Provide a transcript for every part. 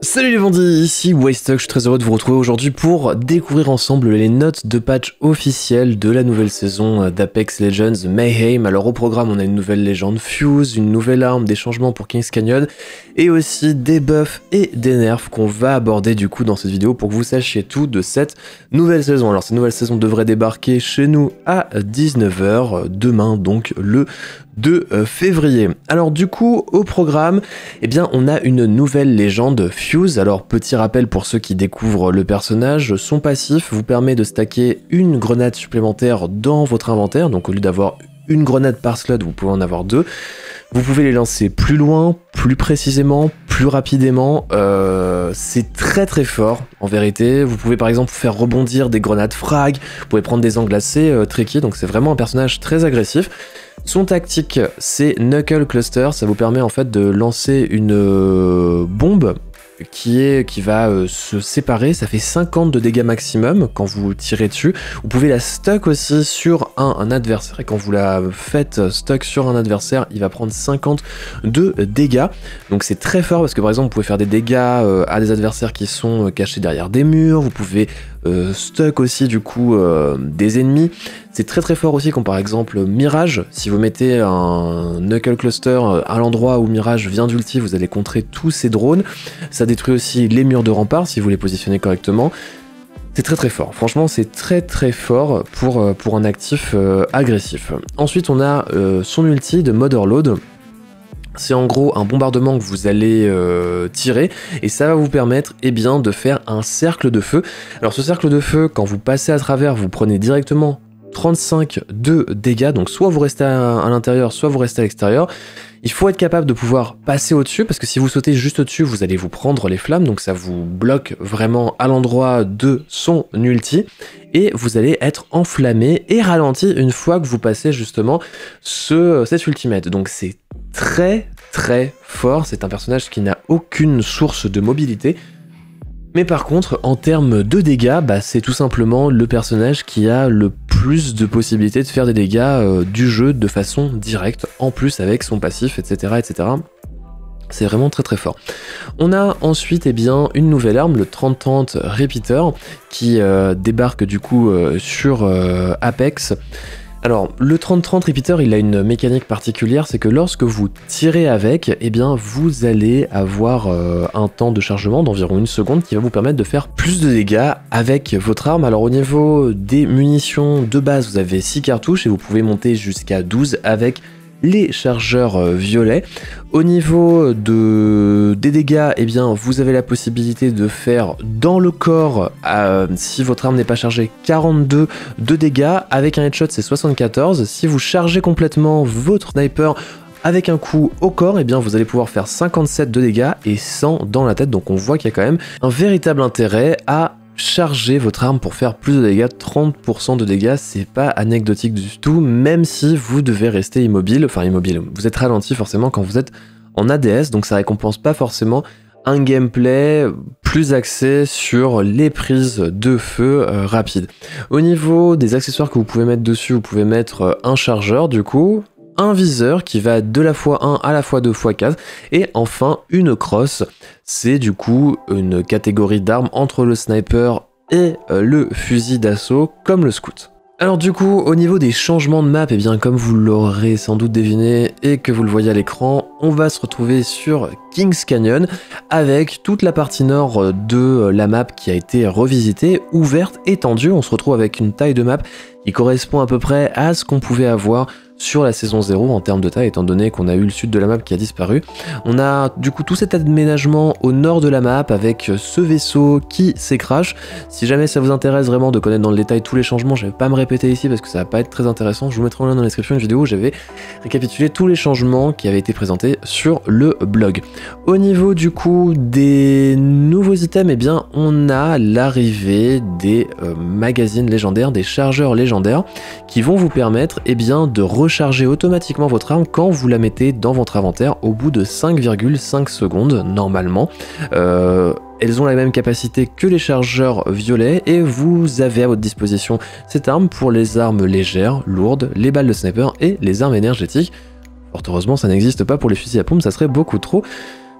Salut les bandits, ici Wisethug, je suis très heureux de vous retrouver aujourd'hui pour découvrir ensemble les notes de patch officielles de la nouvelle saison d'Apex Legends Mayhem. Alors au programme on a une nouvelle légende Fuse, une nouvelle arme, des changements pour King's Canyon et aussi des buffs et des nerfs qu'on va aborder du coup dans cette vidéo pour que vous sachiez tout de cette nouvelle saison. Alors cette nouvelle saison devrait débarquer chez nous à 19 h, demain donc le 2 février. Alors du coup au programme, eh bien on a une nouvelle légende Fuse. Alors petit rappel pour ceux qui découvrent le personnage, son passif vous permet de stacker une grenade supplémentaire dans votre inventaire, donc au lieu d'avoir une grenade par slot vous pouvez en avoir deux. Vous pouvez les lancer plus loin, plus précisément, plus rapidement, c'est très très fort en vérité. Vous pouvez par exemple faire rebondir des grenades frag, vous pouvez prendre des angles assez tricky, donc c'est vraiment un personnage très agressif. Son tactique c'est Knuckle Cluster, ça vous permet en fait de lancer une bombe qui va se séparer, ça fait 50 de dégâts maximum quand vous tirez dessus. Vous pouvez la stock aussi sur un adversaire, et quand vous la faites stock sur un adversaire, il va prendre 50 de dégâts. Donc c'est très fort parce que par exemple, vous pouvez faire des dégâts à des adversaires qui sont cachés derrière des murs, vous pouvez stock aussi du coup des ennemis. C'est très très fort aussi comme par exemple Mirage, si vous mettez un Knuckle Cluster à l'endroit où Mirage vient d'ulti, vous allez contrer tous ces drones. Ça détruit aussi les murs de Rampart si vous les positionnez correctement. C'est très très fort, franchement c'est très très fort pour un actif agressif. Ensuite on a son ulti de Mother Load. C'est en gros un bombardement que vous allez tirer et ça va vous permettre eh bien, de faire un cercle de feu. Alors ce cercle de feu, quand vous passez à travers, vous prenez directement 35 de dégâts, donc soit vous restez à l'intérieur, soit vous restez à l'extérieur. Il faut être capable de pouvoir passer au-dessus, parce que si vous sautez juste au-dessus, vous allez vous prendre les flammes, donc ça vous bloque vraiment à l'endroit de son ulti, et vous allez être enflammé et ralenti une fois que vous passez justement cet ultimate. Donc c'est très très fort, c'est un personnage qui n'a aucune source de mobilité. Mais par contre, en termes de dégâts, bah, c'est tout simplement le personnage qui a le plus de possibilités de faire des dégâts du jeu de façon directe, en plus avec son passif, etc. etc. C'est vraiment très très fort. On a ensuite eh bien, une nouvelle arme, le 30-30 Repeater, qui débarque du coup sur Apex. Alors, le 30-30 Repeater, il a une mécanique particulière, c'est que lorsque vous tirez avec, eh bien, vous allez avoir un temps de chargement d'environ 1 seconde qui va vous permettre de faire plus de dégâts avec votre arme. Alors, au niveau des munitions de base, vous avez 6 cartouches et vous pouvez monter jusqu'à 12 avec les chargeurs violets. Au niveau des dégâts, eh bien, vous avez la possibilité de faire dans le corps, si votre arme n'est pas chargée, 42 de dégâts. Avec un headshot, c'est 74. Si vous chargez complètement votre sniper avec un coup au corps, eh bien, vous allez pouvoir faire 57 de dégâts et 100 dans la tête. Donc on voit qu'il y a quand même un véritable intérêt à charger votre arme pour faire plus de dégâts. 30% de dégâts, c'est pas anecdotique du tout, même si vous devez rester immobile, enfin immobile, vous êtes ralenti forcément quand vous êtes en ADS, donc ça récompense pas forcément un gameplay plus axé sur les prises de feu rapides. Au niveau des accessoires que vous pouvez mettre dessus, vous pouvez mettre un chargeur du coup, un viseur qui va de la x1 à la x2 x4 et enfin une crosse. C'est du coup une catégorie d'armes entre le sniper et le fusil d'assaut comme le scout. Alors du coup au niveau des changements de map, et bien comme vous l'aurez sans doute deviné et que vous le voyez à l'écran, on va se retrouver sur King's Canyon avec toute la partie nord de la map qui a été revisitée, ouverte, étendue. On se retrouve avec une taille de map qui correspond à peu près à ce qu'on pouvait avoir sur la saison 0 en termes de taille, étant donné qu'on a eu le sud de la map qui a disparu. On a du coup tout cet aménagement au nord de la map avec ce vaisseau qui s'écrache. Si jamais ça vous intéresse vraiment de connaître dans le détail tous les changements, je vais pas me répéter ici parce que ça va pas être très intéressant. Je vous mettrai en lien dans la description une vidéo où j'avais récapitulé tous les changements qui avaient été présentés sur le blog. Au niveau du coup des nouveaux items, eh bien on a l'arrivée des magazines légendaires, des chargeurs légendaires qui vont vous permettre eh bien, de recharger automatiquement votre arme quand vous la mettez dans votre inventaire au bout de 5,5 secondes normalement. Elles ont la même capacité que les chargeurs violets et vous avez à votre disposition cette arme pour les armes légères, lourdes, les balles de sniper et les armes énergétiques. Fort heureusement ça n'existe pas pour les fusils à pompe, ça serait beaucoup trop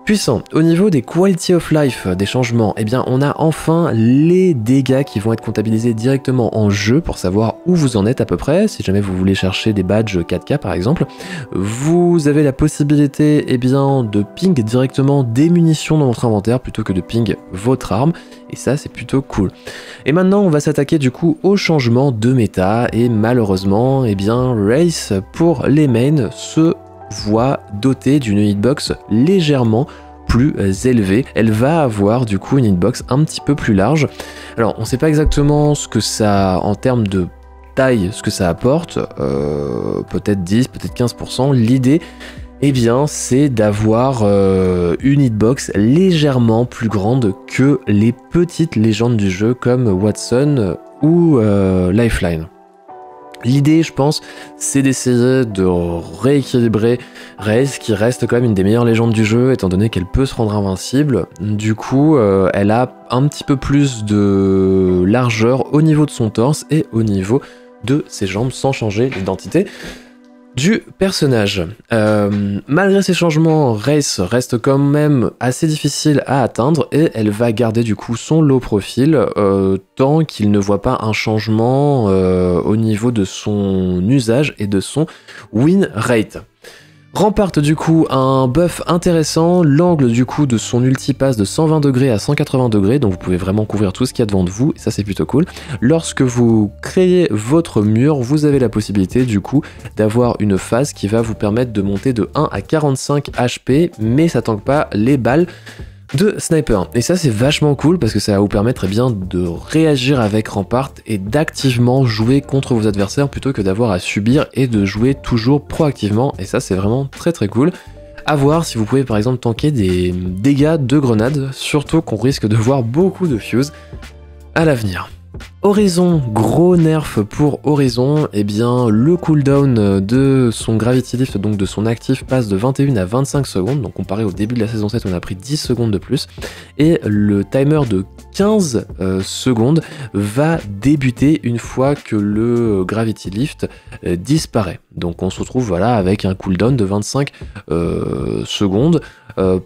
Puissant. Au niveau des quality of life, des changements, eh bien on a enfin les dégâts qui vont être comptabilisés directement en jeu pour savoir où vous en êtes à peu près. Si jamais vous voulez chercher des badges 4K par exemple, vous avez la possibilité eh bien, de ping directement des munitions dans votre inventaire plutôt que de ping votre arme. Et ça c'est plutôt cool. Et maintenant on va s'attaquer du coup au changement de méta et malheureusement eh bien Race pour les mains se voit dotée d'une hitbox légèrement plus élevée. Elle va avoir du coup une hitbox un petit peu plus large. Alors on ne sait pas exactement ce que ça en termes de taille, ce que ça apporte, peut-être 10, peut-être 15%. L'idée eh bien, c'est d'avoir une hitbox légèrement plus grande que les petites légendes du jeu comme Watson ou Lifeline. L'idée, je pense, c'est d'essayer de rééquilibrer Wraith, qui reste quand même une des meilleures légendes du jeu, étant donné qu'elle peut se rendre invincible. Du coup, elle a un petit peu plus de largeur au niveau de son torse et au niveau de ses jambes, sans changer l'identité du personnage. Malgré ces changements, Wraith reste quand même assez difficile à atteindre et elle va garder du coup son low profil tant qu'il ne voit pas un changement au niveau de son usage et de son win rate. Rampart du coup un buff intéressant, l'angle du coup de son ulti passe de 120 degrés à 180 degrés, donc vous pouvez vraiment couvrir tout ce qu'il y a devant de vous, et ça c'est plutôt cool. Lorsque vous créez votre mur, vous avez la possibilité du coup d'avoir une phase qui va vous permettre de monter de 1 à 45 HP, mais ça tanque pas les balles de sniper. Et ça c'est vachement cool parce que ça va vous permettre eh bien, de réagir avec Rampart et d'activement jouer contre vos adversaires plutôt que d'avoir à subir et de jouer toujours proactivement. Et ça c'est vraiment très très cool. À voir si vous pouvez par exemple tanker des dégâts de grenades, surtout qu'on risque de voir beaucoup de Fuse à l'avenir. Horizon, gros nerf pour Horizon, eh bien le cooldown de son Gravity Lift, donc de son actif, passe de 21 à 25 secondes, donc comparé au début de la saison 7 on a pris 10 secondes de plus, et le timer de 15 secondes va débuter une fois que le Gravity Lift disparaît. Donc on se retrouve voilà, avec un cooldown de 25 secondes.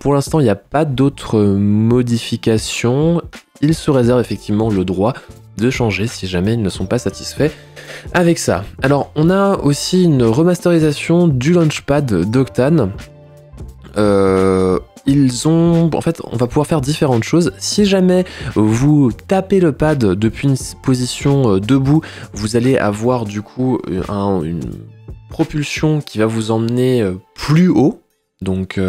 Pour l'instant il n'y a pas d'autres modifications, il se réserve effectivement le droit de changer si jamais ils ne sont pas satisfaits avec ça. Alors on a aussi une remasterisation du Launchpad d'Octane. Ils ont... En fait, on va pouvoir faire différentes choses. Si jamais vous tapez le pad depuis une position debout, vous allez avoir du coup une propulsion qui va vous emmener plus haut. Donc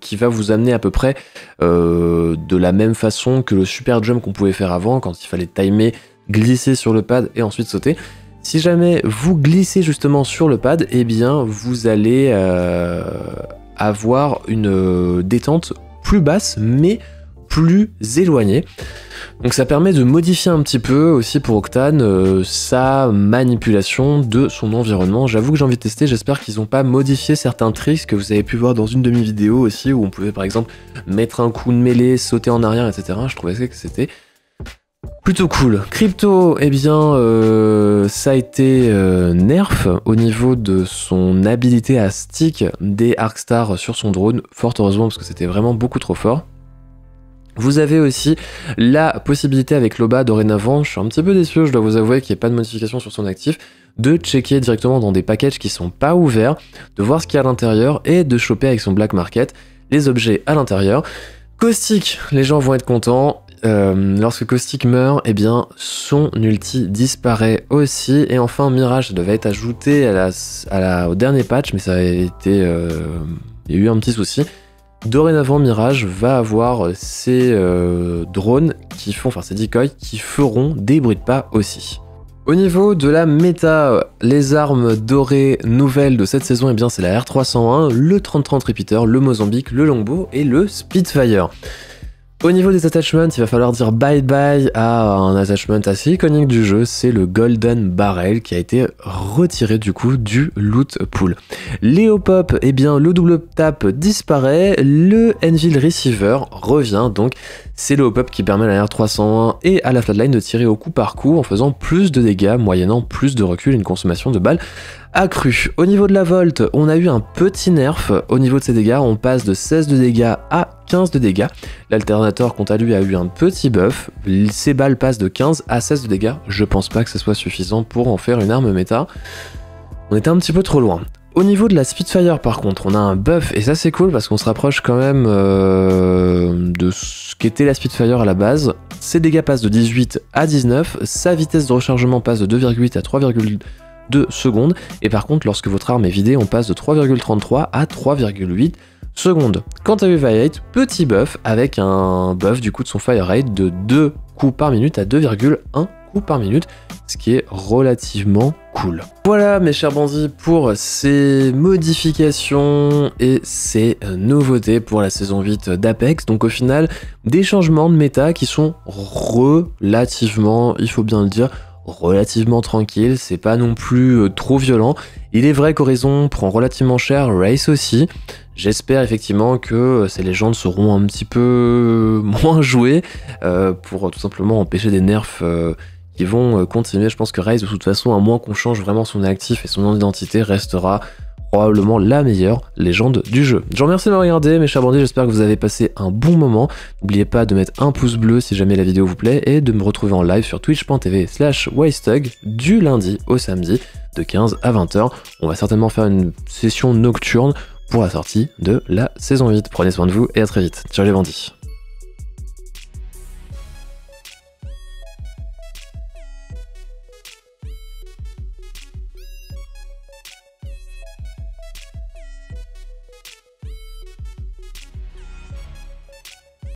qui va vous amener à peu près de la même façon que le super jump qu'on pouvait faire avant quand il fallait timer, glisser sur le pad et ensuite sauter. Si jamais vous glissez justement sur le pad, eh bien vous allez avoir une détente plus basse mais plus éloignée. Donc ça permet de modifier un petit peu aussi pour Octane sa manipulation de son environnement. J'avoue que j'ai envie de tester, j'espère qu'ils n'ont pas modifié certains tricks que vous avez pu voir dans une demi-vidéo aussi, où on pouvait par exemple mettre un coup de mêlée, sauter en arrière, etc. Je trouvais que c'était plutôt cool. Crypto, eh bien, ça a été nerf au niveau de son habilité à stick des Arc Stars sur son drone, fort heureusement parce que c'était vraiment beaucoup trop fort. Vous avez aussi la possibilité avec Loba dorénavant, je suis un petit peu déçu, je dois vous avouer qu'il n'y a pas de modification sur son actif, de checker directement dans des packages qui sont pas ouverts, de voir ce qu'il y a à l'intérieur et de choper avec son black market les objets à l'intérieur. Caustic, les gens vont être contents, lorsque Caustic meurt, eh bien son ulti disparaît aussi. Et enfin Mirage, ça devait être ajouté au dernier patch, mais ça a été, il y a eu un petit souci. Dorénavant, Mirage va avoir ses drones qui font, enfin ses decoys qui feront des bruits de pas aussi. Au niveau de la méta, les armes dorées nouvelles de cette saison, eh bien c'est la R301, le 30-30 Repeater, le Mozambique, le Longbow et le Spitfire. Au niveau des attachments, il va falloir dire bye bye à un attachment assez iconique du jeu, c'est le Golden Barrel qui a été retiré du coup du loot pool. Léopop, eh bien le double tap disparaît, le Anvil Receiver revient donc C'est le hop-up qui permet à la R301 et à la Flatline de tirer au coup par coup en faisant plus de dégâts, moyennant plus de recul et une consommation de balles accrue. Au niveau de la Volt, on a eu un petit nerf au niveau de ses dégâts, on passe de 16 de dégâts à 15 de dégâts. L'alternator, quant à lui, a eu un petit buff, ses balles passent de 15 à 16 de dégâts, je pense pas que ce soit suffisant pour en faire une arme méta. On était un petit peu trop loin. Au niveau de la Spitfire par contre, on a un buff et ça c'est cool parce qu'on se rapproche quand même de ce qu'était la Spitfire à la base. Ses dégâts passent de 18 à 19, sa vitesse de rechargement passe de 2,8 à 3,2 secondes et par contre lorsque votre arme est vidée, on passe de 3,33 à 3,8 secondes. Quant à Eva8, petit buff avec un buff du coup de son fire rate de 2 coups par minute à 2,1 coups par minute, ce qui est relativement cool. Voilà mes chers bandits pour ces modifications et ces nouveautés pour la saison 8 d'Apex. Donc au final, des changements de méta qui sont relativement, il faut bien le dire, relativement tranquilles, c'est pas non plus trop violent. Il est vrai qu'Horizon prend relativement cher, Race aussi. J'espère effectivement que ces légendes seront un petit peu moins jouées pour tout simplement empêcher des nerfs qui vont continuer. Je pense que Raze, de toute façon, à moins qu'on change vraiment son actif et son identité, restera probablement la meilleure légende du jeu. Je vous remercie de me regarder, mes chers bandits, j'espère que vous avez passé un bon moment. N'oubliez pas de mettre un pouce bleu si jamais la vidéo vous plaît et de me retrouver en live sur twitch.tv/Wisethug du lundi au samedi de 15 à 20 h. On va certainement faire une session nocturne pour la sortie de la saison 8. Prenez soin de vous et à très vite. Ciao les bandits.